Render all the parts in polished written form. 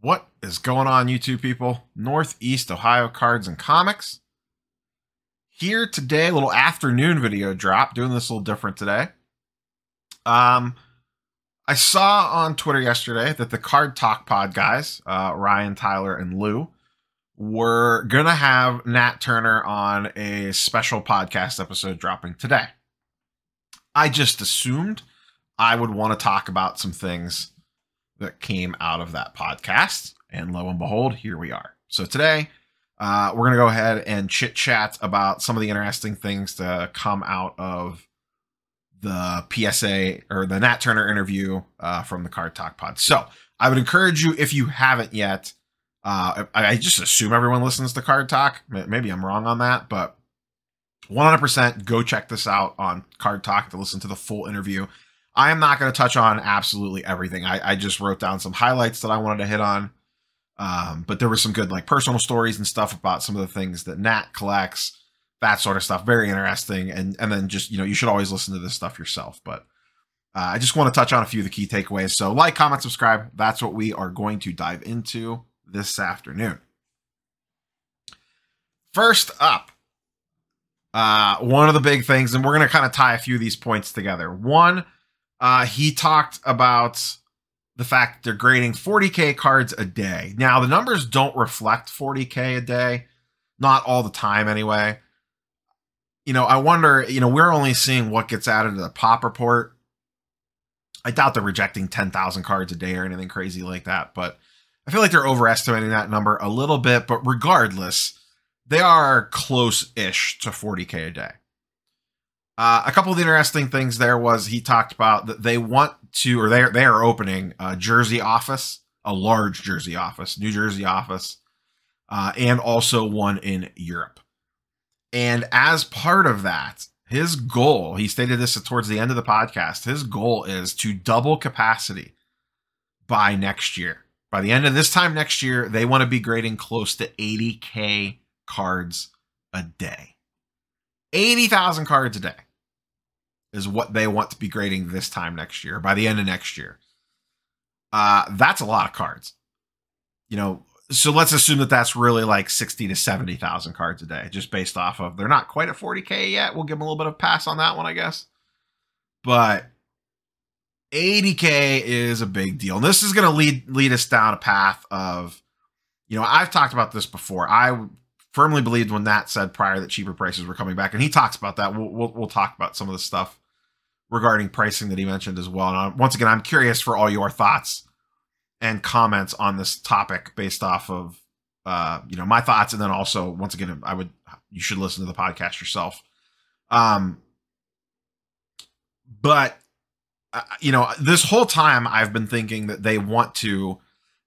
What is going on, YouTube people? Northeast Ohio Cards and Comics. Here today, a little afternoon video drop. Doing this a little different today. I saw on Twitter yesterday that the Card Talk Pod guys, Ryan, Tyler, and Lou, were going to have Nat Turner on a special podcast episode dropping today. I just assumed I would want to talk about some things that came out of that podcast, and lo and behold, here we are. So today, we're going to go ahead and chit chat about some of the interesting things to come out of the PSA or the Nat Turner interview from the Card Talk Pod. So I would encourage you, if you haven't yet, I just assume everyone listens to Card Talk. Maybe I'm wrong on that, but 100% go check this out on Card Talk to listen to the full interview. I am not going to touch on absolutely everything. I just wrote down some highlights that I wanted to hit on. But there were some good, like, personal stories and stuff about some of the things that Nat collects, that sort of stuff. Very interesting. And then just, you know, you should always listen to this stuff yourself. But I just want to touch on a few of the key takeaways. So like, comment, subscribe. That's what we are going to dive into this afternoon. First up, one of the big things, and we're going to kind of tie a few of these points together. One, he talked about the fact they're grading 40K cards a day. Now, the numbers don't reflect 40K a day, not all the time anyway. You know, I wonder, you know, we're only seeing what gets added to the pop report. I doubt they're rejecting 10,000 cards a day or anything crazy like that, but I feel like they're overestimating that number a little bit. But regardless, they are close-ish to 40K a day. A couple of the interesting things there was he talked about that they want to, or they are opening a Jersey office, a large Jersey office, New Jersey office, and also one in Europe. And as part of that, his goal, he stated this towards the end of the podcast, his goal is to double capacity by next year. By the end of this time next year, they want to be grading close to 80K cards a day. 80,000 cards a day is what they want to be grading this time next year, by the end of next year. That's a lot of cards, you know, so let's assume that that's really like 60 to 70,000 cards a day, just based off of, they're not quite at 40K yet. We'll give them a little bit of pass on that one, I guess, but 80K is a big deal. And this is going to lead us down a path of, you know, I've talked about this before. I firmly believed when Nat said prior that cheaper prices were coming back, and he talks about that. We'll talk about some of the stuff regarding pricing that he mentioned as well. And once again, I'm curious for all your thoughts and comments on this topic based off of you know, my thoughts, and then also once again, you should listen to the podcast yourself. But you know, this whole time I've been thinking that they want to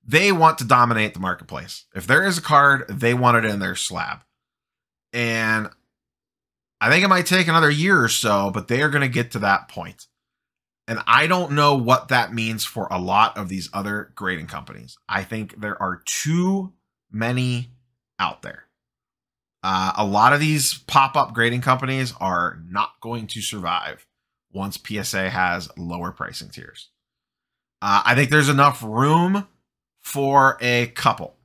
dominate the marketplace. If there is a card, they want it in their slab. And I think it might take another year or so, but they are going to get to that point. And I don't know what that means for a lot of these other grading companies. I think there are too many out there. A lot of these pop-up grading companies are not going to survive once PSA has lower pricing tiers. I think there's enough room for a couple.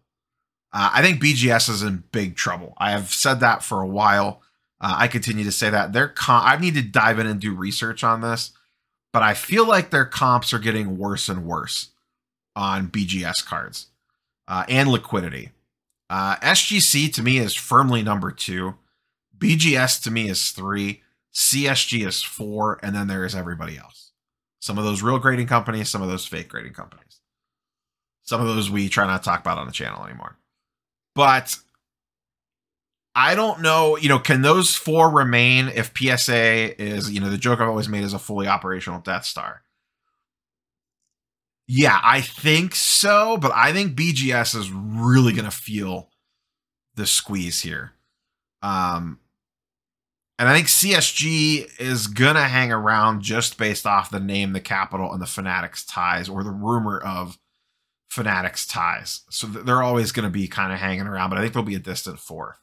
I think BGS is in big trouble. I have said that for a while. I continue to say that. I need to dive in and do research on this, but I feel like their comps are getting worse and worse on BGS cards and liquidity. SGC to me is firmly number 2. BGS to me is 3. CSG is 4. And then there is everybody else. Some of those real grading companies, some of those fake grading companies. Some of those we try not to talk about on the channel anymore. But I don't know, you know, can those 4 remain if PSA is, you know, the joke I've always made is a fully operational Death Star. Yeah, I think so, but I think BGS is really going to feel the squeeze here. And I think CSG is going to hang around just based off the name, the capital, and the Fanatics ties, or the rumor of Fanatics ties. So they're always going to be kind of hanging around, but I think they'll be a distant 4th.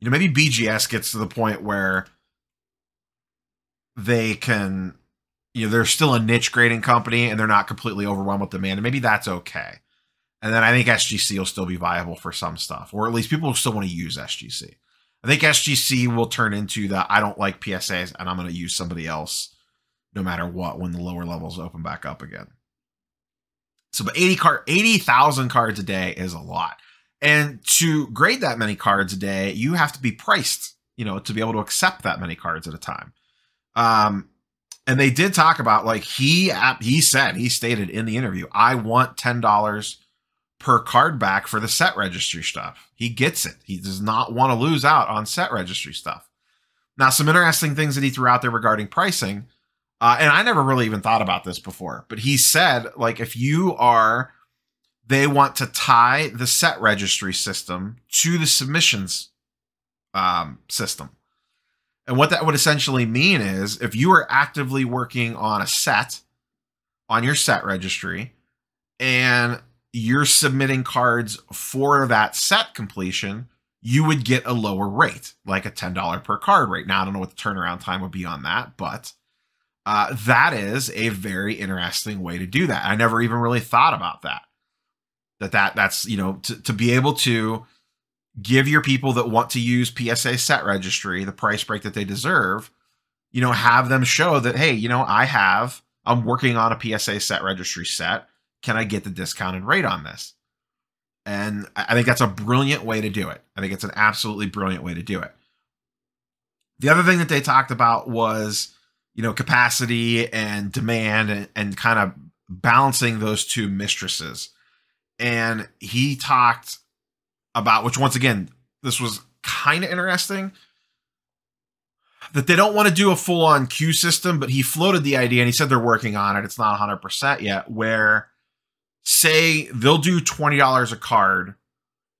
You know, maybe BGS gets to the point where they can, you know, they're still a niche grading company and they're not completely overwhelmed with demand. And maybe that's okay. And then I think SGC will still be viable for some stuff, or at least people will still want to use SGC. I think SGC will turn into the I don't like PSAs and I'm going to use somebody else no matter what when the lower levels open back up again. So, but 80,000 cards a day is a lot. And to grade that many cards a day, you have to be priced, you know, to be able to accept that many cards at a time. And they did talk about, like, he stated in the interview, I want $10 per card back for the set registry stuff. He gets it. He does not want to lose out on set registry stuff. Now, some interesting things that he threw out there regarding pricing, and I never really even thought about this before, but he said, like, if you are, they want to tie the set registry system to the submissions system. And what that would essentially mean is if you are actively working on a set on your set registry and you're submitting cards for that set completion, you would get a lower rate, like a $10 per card rate. Now, I don't know what the turnaround time would be on that, but that is a very interesting way to do that. I never even really thought about that. That's, you know, to be able to give your people that want to use PSA set registry the price break that they deserve, you know, have them show that, hey, you know, I'm working on a PSA set registry set. Can I get the discounted rate on this? And I think that's a brilliant way to do it. I think it's an absolutely brilliant way to do it. The other thing that they talked about was, you know, capacity and demand and kind of balancing those two mistresses. And he talked about, which once again, this was kind of interesting, that they don't want to do a full-on queue system, but he floated the idea and he said they're working on it. It's not 100% yet, where say they'll do $20 a card,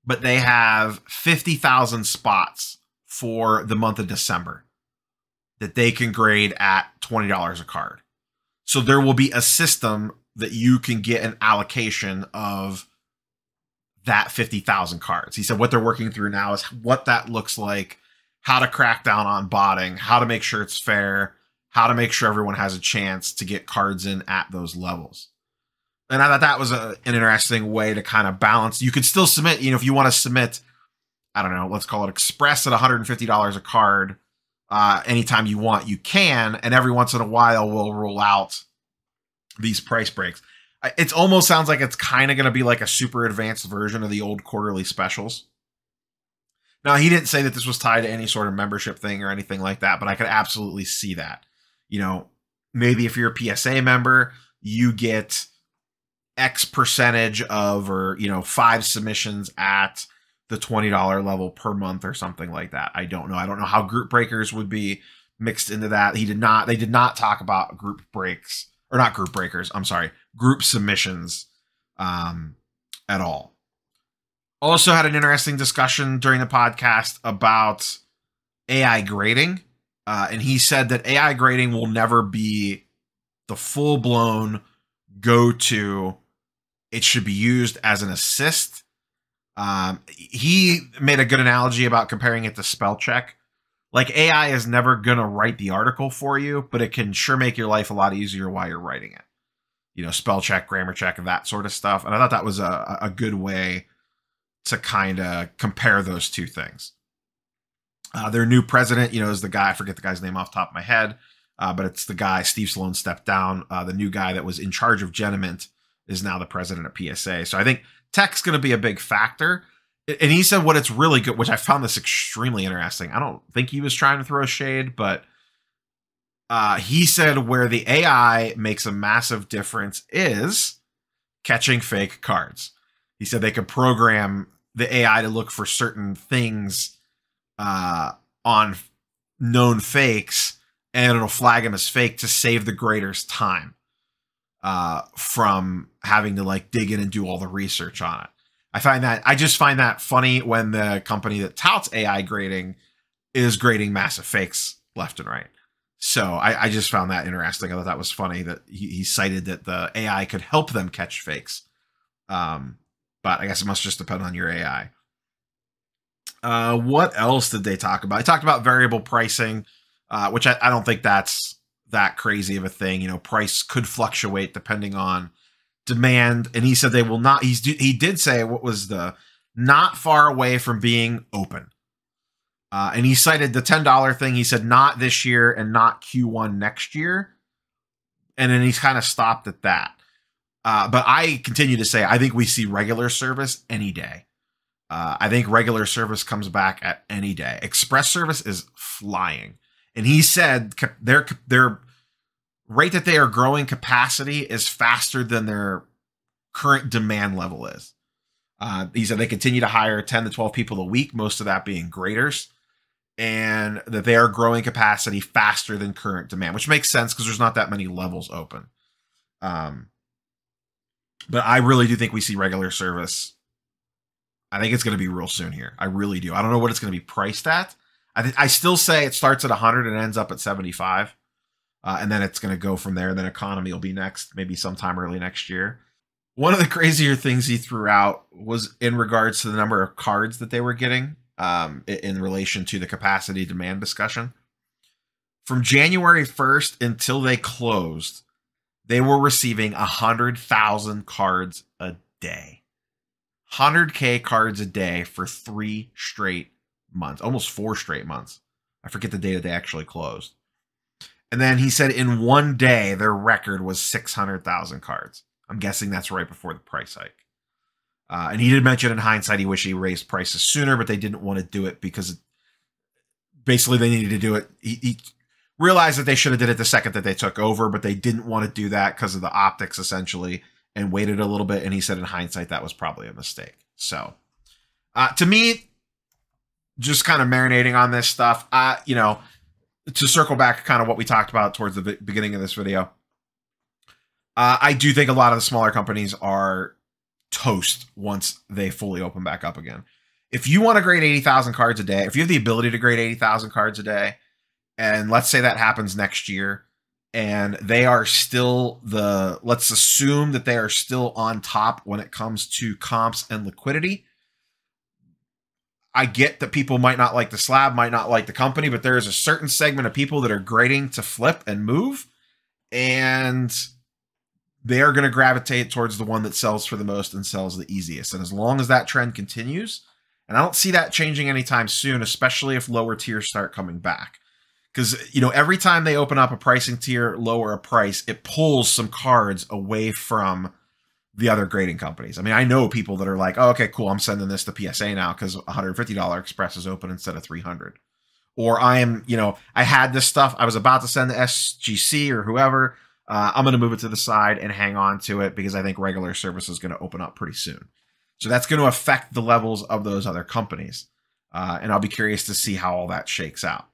but they have 50,000 spots for the month of December that they can grade at $20 a card. So there will be a system that you can get an allocation of that 50,000 cards. He said what they're working through now is what that looks like, how to crack down on botting, how to make sure it's fair, how to make sure everyone has a chance to get cards in at those levels. And I thought that was an interesting way to kind of balance. You could still submit, you know, if you want to submit, I don't know, let's call it Express at $150 a card anytime you want, you can. And every once in a while, we'll roll out these price breaks. It almost sounds like it's kind of going to be like a super advanced version of the old quarterly specials. Now, he didn't say that this was tied to any sort of membership thing or anything like that, but I could absolutely see that. You know, maybe if you're a PSA member, you get X percentage of, or, you know, 5 submissions at the $20 level per month or something like that. I don't know. I don't know how group breakers would be mixed into that. They did not talk about group breaks, or not group breakers, I'm sorry, group submissions at all. Also had an interesting discussion during the podcast about AI grading. And he said that AI grading will never be the full-blown go-to. It should be used as an assist. He made a good analogy about comparing it to spell check. Like, AI is never going to write the article for you, but it can sure make your life a lot easier while you're writing it. You know, spell check, grammar check, and that sort of stuff. And I thought that was a good way to kind of compare those two things. Their new president, you know, is the guy, I forget the guy's name off the top of my head, but it's the guy, Steve Sloan stepped down. The new guy that was in charge of Genement is now the president of PSA. So I think tech's going to be a big factor. And he said what it's really good, which I found this extremely interesting. I don't think he was trying to throw shade, but he said where the AI makes a massive difference is catching fake cards. He said they could program the AI to look for certain things on known fakes, and it'll flag them as fake to save the grader's time from having to, like, dig in and do all the research on it. I just find that funny when the company that touts AI grading is grading massive fakes left and right. So I just found that interesting. I thought that was funny that he cited that the AI could help them catch fakes. But I guess it must just depend on your AI. What else did they talk about? They talked about variable pricing, which I don't think that's that crazy of a thing. You know, price could fluctuate depending on demand, and he said they will not. He did say what was the not far away from being open. And he cited the $10 thing. He said not this year and not Q1 next year. And then he's kind of stopped at that. But I continue to say I think we see regular service any day. I think regular service comes back at any day. Express service is flying. And he said their rate that they are growing capacity is faster than their current demand level is. He said they continue to hire 10 to 12 people a week, most of that being graders. And that they are growing capacity faster than current demand, which makes sense because there's not that many levels open. But I really do think we see regular service. I think it's going to be real soon here. I really do. I don't know what it's going to be priced at. I still say it starts at 100 and ends up at 75. And then it's going to go from there. Then economy will be next, maybe sometime early next year. One of the crazier things he threw out was in regards to the number of cards that they were getting. In relation to the capacity demand discussion. From January 1st until they closed, they were receiving 100,000 cards a day. 100K cards a day for 3 straight months, almost 4 straight months. I forget the day that they actually closed. And then he said in one day, their record was 600,000 cards. I'm guessing that's right before the price hike. And he did mention in hindsight he wished he raised prices sooner, but they didn't want to do it because basically they needed to do it. He realized that they should have did it the second that they took over, but they didn't want to do that because of the optics essentially and waited a little bit. And he said in hindsight that was probably a mistake. So to me, just kind of marinating on this stuff, you know, to circle back kind of what we talked about towards the beginning of this video, I do think a lot of the smaller companies are toast once they fully open back up again. If you want to grade 80,000 cards a day, if you have the ability to grade 80,000 cards a day, and let's say that happens next year, and they are still the, let's assume that they are still on top when it comes to comps and liquidity. I get that people might not like the slab, might not like the company, but there is a certain segment of people that are grading to flip and move, and they are going to gravitate towards the one that sells for the most and sells the easiest. And as long as that trend continues, and I don't see that changing anytime soon, especially if lower tiers start coming back. Because, you know, every time they open up a pricing tier, lower a price, it pulls some cards away from the other grading companies. I mean, I know people that are like, oh, okay, cool, I'm sending this to PSA now because $150 Express is open instead of $300. Or I am, you know, I had this stuff, I was about to send to SGC or whoever, I'm going to move it to the side and hang on to it because I think regular service is going to open up pretty soon. So that's going to affect the levels of those other companies. And I'll be curious to see how all that shakes out.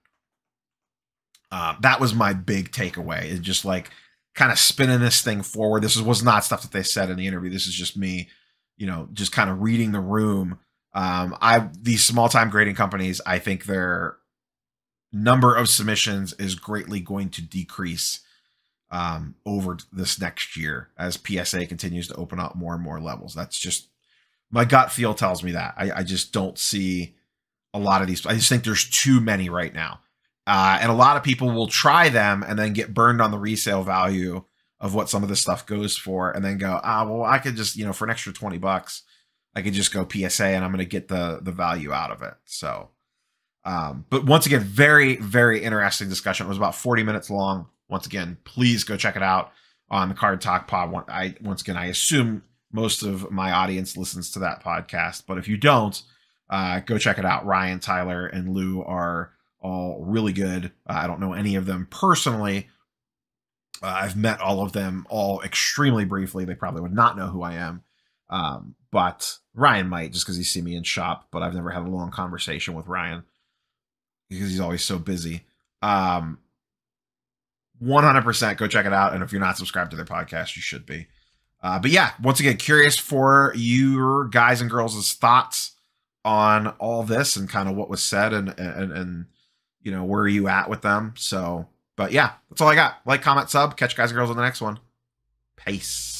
That was my big takeaway, is just like kind of spinning this thing forward. This was not stuff that they said in the interview. This is just me, you know, just kind of reading the room. These small-time grading companies, I think their number of submissions is greatly going to decrease over this next year as PSA continues to open up more and more levels. That's just, my gut feel tells me that. I just don't see a lot of these. I just think there's too many right now. And a lot of people will try them and then get burned on the resale value of what some of this stuff goes for and then go, ah, well, I could just, you know, for an extra 20 bucks, I could just go PSA and I'm going to get the value out of it. So, but once again, very, very interesting discussion. It was about 40 minutes long. Once again, please go check it out on the Card Talk Pod. Once again, I assume most of my audience listens to that podcast, but if you don't, go check it out. Ryan, Tyler, and Lou are all really good. I don't know any of them personally. I've met all of them all extremely briefly. They probably would not know who I am, but Ryan might just because he's seen me in shop, but I've never had a long conversation with Ryan because he's always so busy. 100% go check it out. And if you're not subscribed to their podcast, you should be. But yeah, once again, curious for your guys and girls' thoughts on all this and kind of what was said and you know, where are you at with them? So, but yeah, that's all I got. Like, comment, sub, catch you guys and girls on the next one. Peace.